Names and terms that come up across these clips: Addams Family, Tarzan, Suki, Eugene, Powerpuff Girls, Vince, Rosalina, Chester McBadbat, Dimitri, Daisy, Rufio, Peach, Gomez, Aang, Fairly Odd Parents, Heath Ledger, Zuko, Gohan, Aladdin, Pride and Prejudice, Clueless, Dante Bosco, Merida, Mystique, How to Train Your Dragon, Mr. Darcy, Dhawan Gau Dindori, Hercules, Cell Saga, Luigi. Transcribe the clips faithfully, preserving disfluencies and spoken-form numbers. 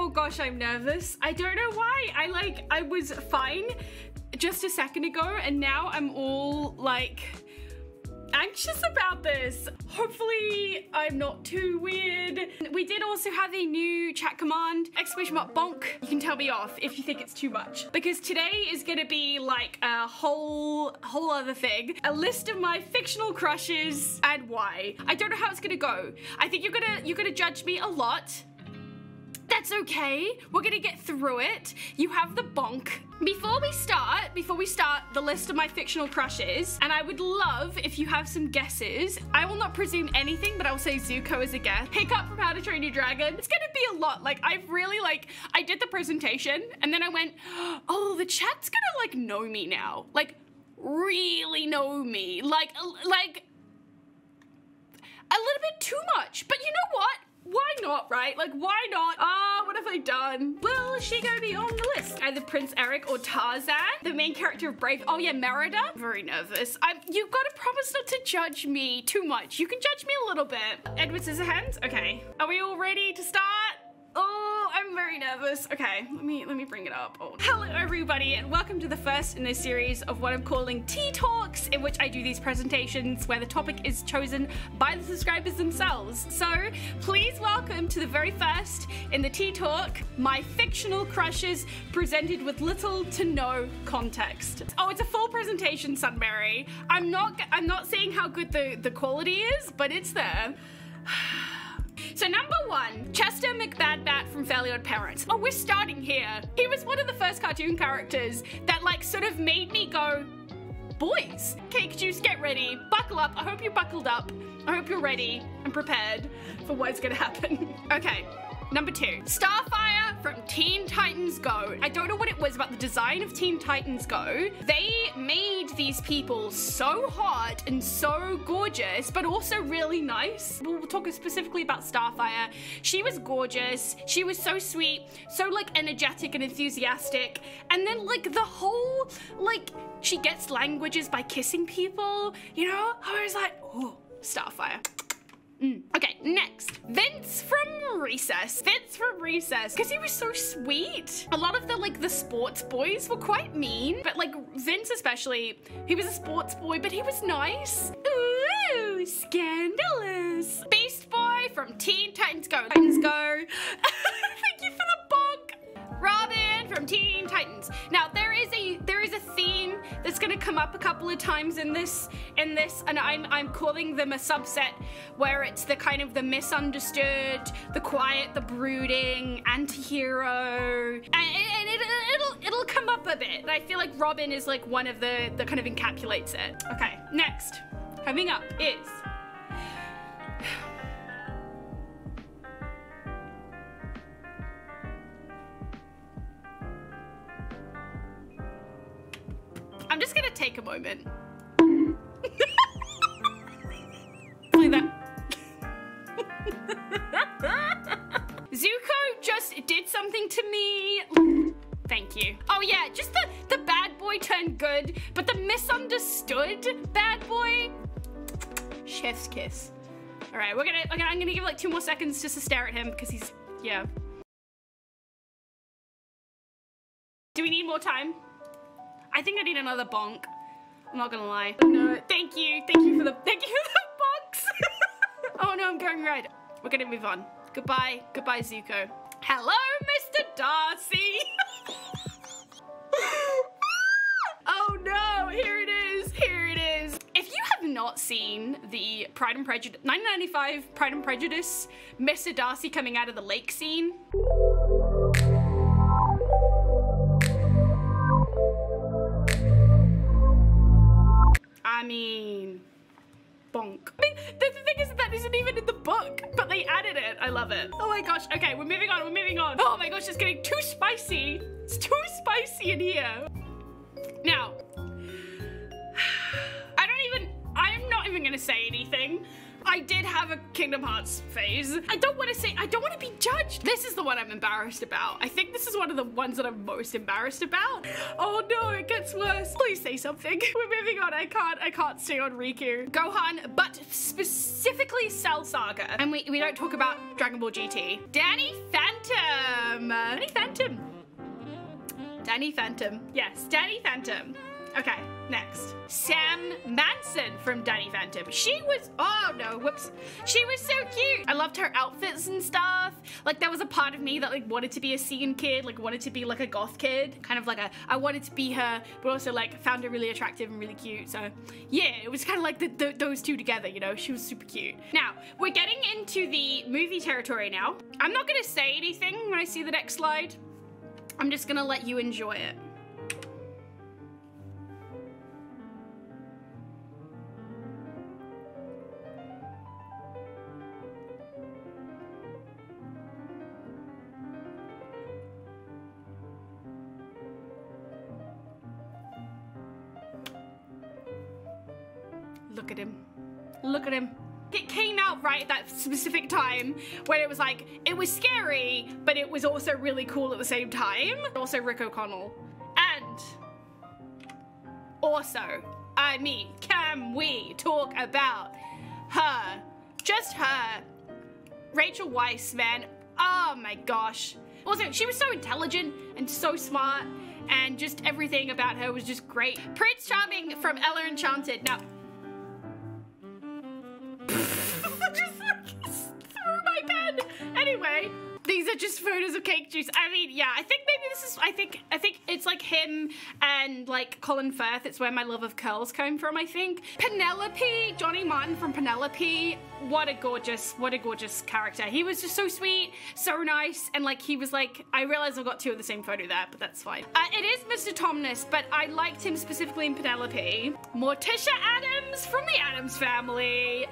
Oh gosh, I'm nervous. I don't know why. I like, I was fine just a second ago and now I'm all like anxious about this. Hopefully I'm not too weird. We did also have a new chat command, exclamation mark bonk. You can tell me off if you think it's too much, because today is gonna be like a whole whole other thing, a list of my fictional crushes and why. I don't know how it's gonna go. I think you're gonna you're gonna judge me a lot. That's okay, we're gonna get through it. You have the bonk. Before we start, before we start the list of my fictional crushes, and I would love if you have some guesses. I will not presume anything, but I'll say Zuko as a guess. Pick up from How to Train Your Dragon. It's gonna be a lot. Like, I've really, like, I did the presentation, and then I went, oh, the chat's gonna, like, know me now. Like, really know me. Like, like, a little bit too much. But you know what? Why not, right? Like, why not? Ah, uh, what have I done? Will she go be on the list? Either Prince Eric or Tarzan, the main character of Brave. Oh yeah, Merida. I'm very nervous. I'm, you've got to promise not to judge me too much. You can judge me a little bit. Edward Scissorhands, okay. Are we all ready to start? Oh, I'm very nervous. Okay, let me let me bring it up. Oh. Hello everybody, and welcome to the first in this series of what I'm calling Tea Talks, in which I do these presentations where the topic is chosen by the subscribers themselves. So please welcome to the very first in the Tea Talk, my fictional crushes presented with little to no context. Oh, it's a full presentation, Sunberry. I'm not I'm not saying how good the, the quality is, but it's there. So number one, Chester McBadbat from Fairly Odd Parents. Oh, we're starting here. He was one of the first cartoon characters that like sort of made me go, boys. Cake juice, get ready, buckle up. I hope you're buckled up. I hope you're ready and prepared for what's gonna happen. Okay. Number two, Starfire from Teen Titans Go. I don't know what it was about the design of Teen Titans Go. They made these people so hot and so gorgeous, but also really nice. We'll talk specifically about Starfire. She was gorgeous. She was so sweet, so like energetic and enthusiastic. And then like the whole, like she gets languages by kissing people, you know? I was like, oh, Starfire. Mm. Okay, next, Vince from Recess. Vince from Recess, because he was so sweet. A lot of the, like, the sports boys were quite mean, but, like, Vince especially, he was a sports boy, but he was nice. Ooh, scandalous. Beast Boy from Teen Titans Go. Titans Go. Thank you for the bonk. Robin from Teen Titans. Now, there is a, there is a theme that's gonna come up a couple of times in this, in this, and I'm, I'm calling them a subset, where it's the kind of the misunderstood, the quiet, the brooding, anti-hero, and, and it, it'll, it'll come up a bit. And I feel like Robin is like one of the, that kind of encapsulates it. Okay, next, coming up is, I'm just gonna take a moment. Like that. Zuko just did something to me. Thank you. Oh yeah, just the, the bad boy turned good, but the misunderstood bad boy, chef's kiss. All right, we're gonna, okay, I'm gonna give like two more seconds just to stare at him because he's, yeah. Do we need more time? I think I need another bonk. I'm not gonna lie. No, thank you, thank you for the, thank you for the bonks. Oh no, I'm going red. We're gonna move on. Goodbye, goodbye Zuko. Hello, Mister Darcy. Oh no, here it is, here it is. If you have not seen the Pride and Prejudice, nineteen ninety-five Pride and Prejudice, Mister Darcy coming out of the lake scene. I mean, bonk. I mean, the, the thing is that isn't even in the book, but they added it. I love it. Oh my gosh. Okay, we're moving on. We're moving on. Oh my gosh, it's getting too spicy. It's too spicy in here. Now, I don't even, I'm not even gonna say anything. I did have a Kingdom Hearts phase. I don't want to say, I don't want to be judged. changed. This is the one I'm embarrassed about. I think this is one of the ones that I'm most embarrassed about. Oh no, it gets worse. Please say something. We're moving on. I can't, I can't stay on Riku. Gohan, but specifically Cell Saga. And we, we don't talk about Dragon Ball G T. Danny Phantom. Danny Phantom. Danny Phantom. Yes, Danny Phantom. Okay, next. Sam Manson from Danny Phantom. She was, oh no, whoops. She was so cute. I loved her outfits and stuff. Like there was a part of me that like wanted to be a scene kid, like wanted to be like a goth kid. Kind of like a, I wanted to be her, but also like found her really attractive and really cute. So yeah, it was kind of like the, the, those two together, you know, she was super cute. Now, we're getting into the movie territory now. I'm not gonna say anything when I see the next slide. I'm just gonna let you enjoy it. Look at him. Look at him. It came out right at that specific time when it was like, it was scary, but it was also really cool at the same time. Also Rick O'Connell. And also, I mean, can we talk about her? Just her. Rachel Weisz, man. Oh my gosh. Also, she was so intelligent and so smart and just everything about her was just great. Prince Charming from Ella Enchanted. Now, anyway, these are just photos of Cake Juice. I mean, yeah, I think maybe this is, I think, I think it's like him and like Colin Firth. It's where my love of curls came from, I think. Penelope, Johnny Martin from Penelope. What a gorgeous, what a gorgeous character. He was just so sweet, so nice. And like, he was like, I realize I've got two of the same photo there, but that's fine. Uh, it is Mister Tomness, but I liked him specifically in Penelope. Morticia Addams from the Addams Family.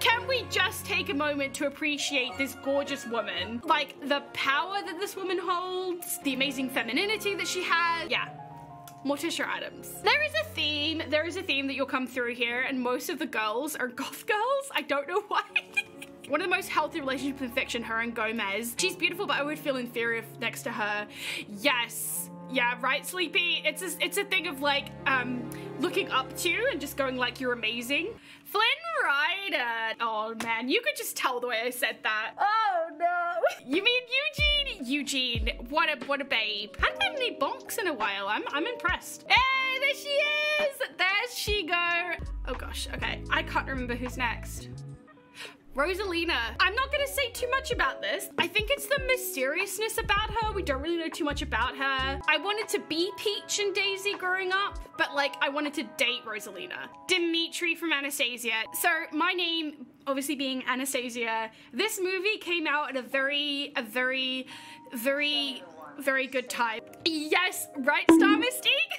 Can we just take a moment to appreciate this gorgeous woman? Like the power that this woman holds, the amazing femininity that she has. Yeah, Morticia Addams. There is a theme, there is a theme that you'll come through here and most of the girls are goth girls. I don't know why. One of the most healthy relationships in fiction, her and Gomez. She's beautiful, but I would feel inferior next to her. Yes. Yeah, right, Sleepy? It's a, it's a thing of like, um, looking up to you and just going like, you're amazing. Flynn Rider. Oh man, you could just tell the way I said that. Oh no. You mean Eugene? Eugene, what a, what a babe. I haven't had any bonks in a while. I'm, I'm impressed. Hey, there she is. There she go. Oh gosh, okay. I can't remember who's next. Rosalina. I'm not gonna say too much about this. I think it's the mysteriousness about her. We don't really know too much about her. I wanted to be Peach and Daisy growing up, but like I wanted to date Rosalina. Dimitri from Anastasia. So my name obviously being Anastasia. This movie came out at a very, a very, very, very good time. Yes, right, Star Mystique?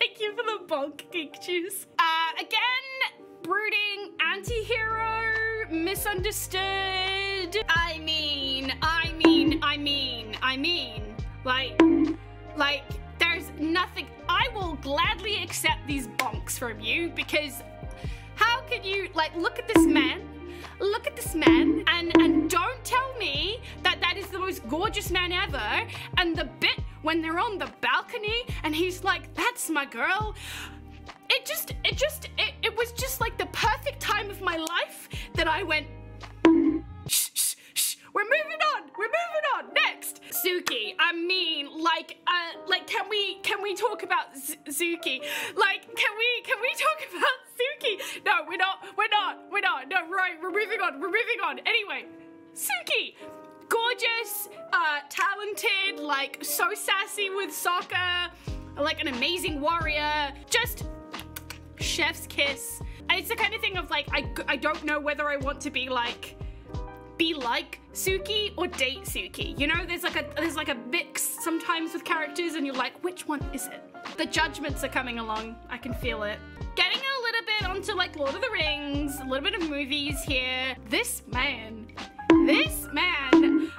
Thank you for the bulk geek juice. Uh, again, brooding, anti-hero. Misunderstood. I mean, I mean, I mean, I mean, like, like there's nothing. I will gladly accept these bonks from you because how could you like, look at this man, look at this man and, and don't tell me that that is the most gorgeous man ever. And the bit when they're on the balcony and he's like, that's my girl. It just, it just, it, it was just like the perfect time of my life that I went, shh, shh, shh, we're moving on, we're moving on, next. Suki, I mean, like, uh, like, can we, can we talk about Z Suki? Like, can we, can we talk about Suki? No, we're not, we're not, we're not, no, right, we're moving on, we're moving on. Anyway, Suki. Gorgeous, uh, talented, like, so sassy with soccer, like an amazing warrior, just, chef's kiss. And it's the kind of thing of like, I, I don't know whether I want to be like, be like Suki or date Suki. You know, there's like a, there's like a mix sometimes with characters and you're like, which one is it? The judgments are coming along. I can feel it. Getting a little bit onto like Lord of the Rings, a little bit of movies here. This man, this man,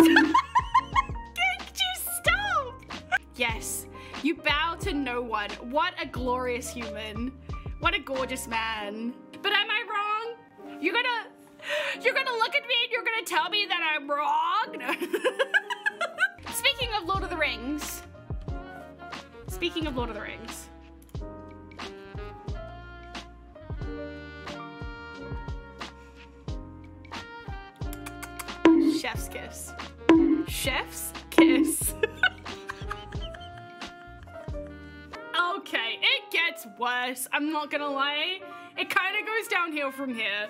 can't you stop? Yes. You bow to no one. What a glorious human. What a gorgeous man. But am I wrong? You're gonna, you're gonna look at me and you're gonna tell me that I'm wrong? No. Speaking of Lord of the Rings. Speaking of Lord of the Rings. Chef's kiss. Chef's kiss. Okay, it gets worse. I'm not gonna lie. It kind of goes downhill from here.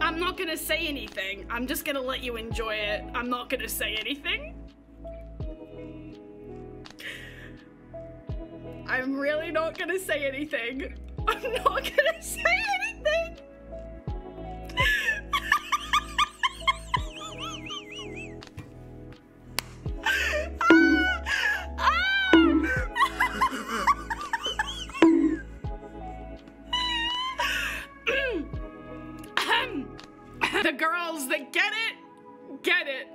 I'm not gonna say anything. I'm just gonna let you enjoy it. I'm not gonna say anything. I'm really not gonna say anything. I'm not gonna say anything. The girls that get it, get it.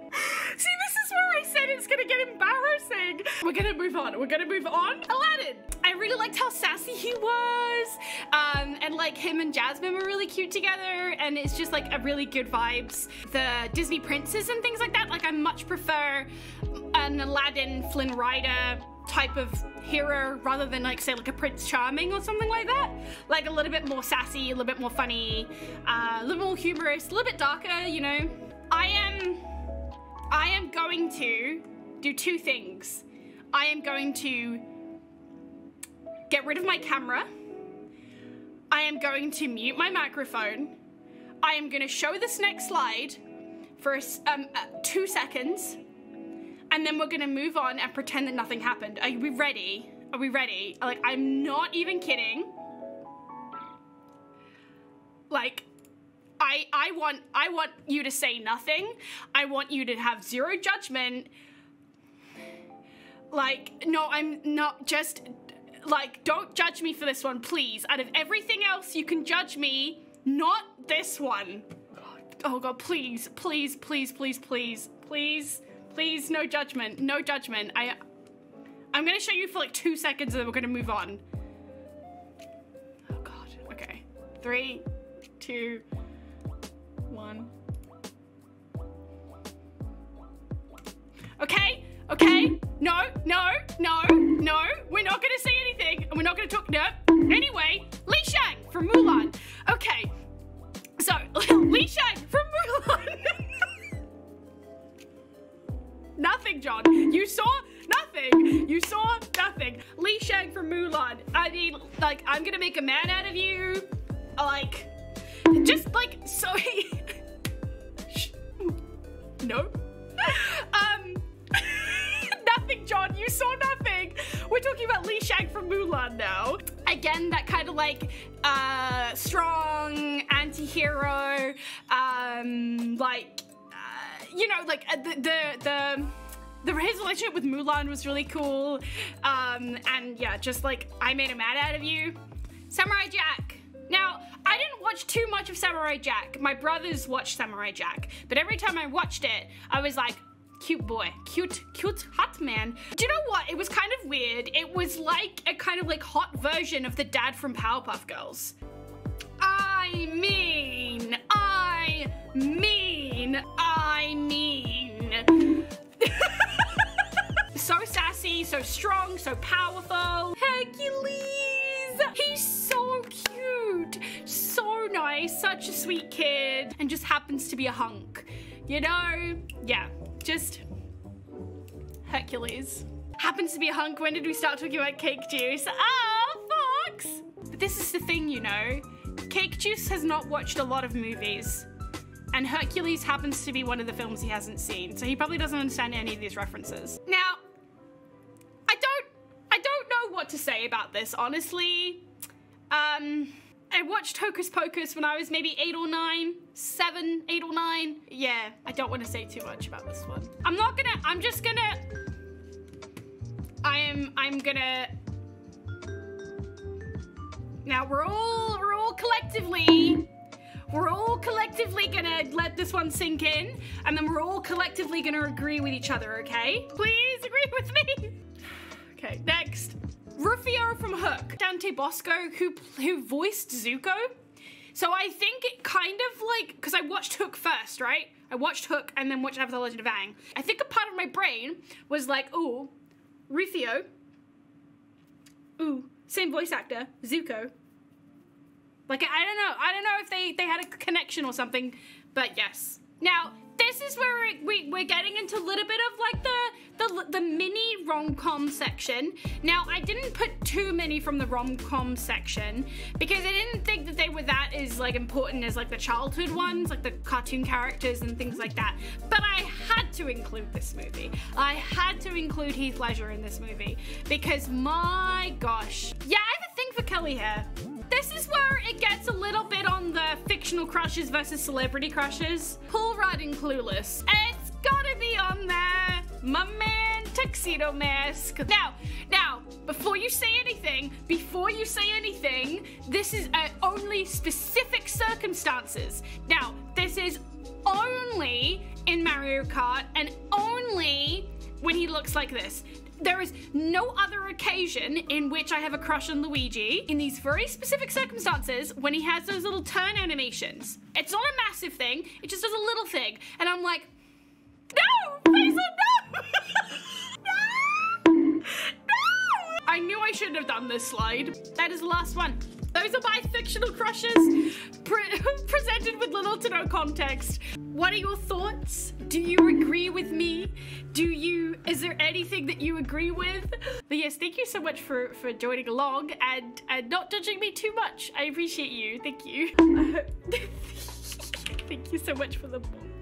See, this is where I said it's gonna get embarrassing. We're gonna move on, we're gonna move on. Aladdin, I really liked how sassy he was. Um, and like him and Jasmine were really cute together. And it's just like a really good vibes. The Disney princes and things like that, like I much prefer an Aladdin, Flynn Rider type of hero rather than like say like a Prince Charming or something like that. Like a little bit more sassy, a little bit more funny, uh, a little more humorous, a little bit darker, you know. I am, I am going to do two things. I am going to get rid of my camera. I am going to mute my microphone. I am gonna show this next slide for um, uh, two seconds. And then we're gonna move on and pretend that nothing happened. Are we ready? Are we ready? Like, I'm not even kidding. Like, I I want I want you to say nothing. I want you to have zero judgment. Like, no, I'm not just, like, don't judge me for this one, please. Out of everything else, you can judge me, not this one. Oh God, please, please, please, please, please, please. Please, no judgment, no judgment. I, I'm gonna show you for like two seconds and then we're gonna move on. Oh God, okay. Three, two, one. Okay, okay, no, no, no, no. We're not gonna say anything and we're not gonna talk, no. Anyway, Li Shang from Mulan. Okay, so Li Shang from Mulan. Nothing, John. You saw nothing. You saw nothing. Li Shang from Mulan. I mean, like, I'm gonna make a man out of you. Like, just like, sorry. No. Um, nothing, John. You saw nothing. We're talking about Li Shang from Mulan now. Again, that kind of like, uh, strong anti-hero, um, like, you know, like the, the the the his relationship with Mulan was really cool, um, and yeah, just like I made a man out of you. Samurai Jack. Now, I didn't watch too much of Samurai Jack. My brothers watched Samurai Jack, but every time I watched it, I was like, cute boy, cute, cute hot man. Do you know what? It was kind of weird. It was like a kind of like hot version of the dad from Powerpuff Girls. I mean, I mean, I mean. So sassy, so strong, so powerful. Hercules! He's so cute, so nice, such a sweet kid, and just happens to be a hunk. You know? Yeah, just Hercules. Happens to be a hunk. When did we start talking about cake juice? Oh, Fox! But this is the thing, you know. Cake Juice has not watched a lot of movies, and Hercules happens to be one of the films he hasn't seen, so he probably doesn't understand any of these references. Now, I don't, I don't know what to say about this, honestly. Um, I watched Hocus Pocus when I was maybe eight or nine, seven, eight or nine. Yeah, I don't want to say too much about this one. I'm not gonna, I'm just gonna, I am, I'm gonna, now we're all, we're all collectively, we're all collectively gonna let this one sink in, and then we're all collectively gonna agree with each other, okay? Please agree with me. Okay, next. Rufio from Hook. Dante Bosco, who, who voiced Zuko. So I think it kind of like, cause I watched Hook first, right? I watched Hook and then watched Avatar: Legend of Aang. I think a part of my brain was like, ooh, Rufio, ooh, same voice actor, Zuko. Like, I don't know. I don't know if they, they had a connection or something, but yes. Now, this is where we, we're getting into a little bit of like the, the, the mini rom-com section. Now, I didn't put too many from the rom-com section because I didn't think that they were that as like important as like the childhood ones, like the cartoon characters and things like that. But I had to include this movie. I had to include Heath Ledger in this movie because my gosh. Yeah, I have a thing for curly hair. This is where it gets a little bit on the fictional crushes versus celebrity crushes. Paul Rudd in Clueless. It's gotta be on there. My man, Tuxedo Mask. Now, now, before you say anything, before you say anything, this is uh, only specific circumstances. Now, this is only in Mario Kart and only when he looks like this. There is no other occasion in which I have a crush on Luigi in these very specific circumstances when he has those little turn animations. It's not a massive thing, it just does a little thing. And I'm like, no, Faisal, no! No! No! I knew I shouldn't have done this slide. That is the last one. Those are my fictional crushes pre presented with little to no context. What are your thoughts? Do you agree with me? Do you, is there anything that you agree with? But yes, thank you so much for, for joining along and, and not judging me too much. I appreciate you, thank you. Uh, thank you so much for the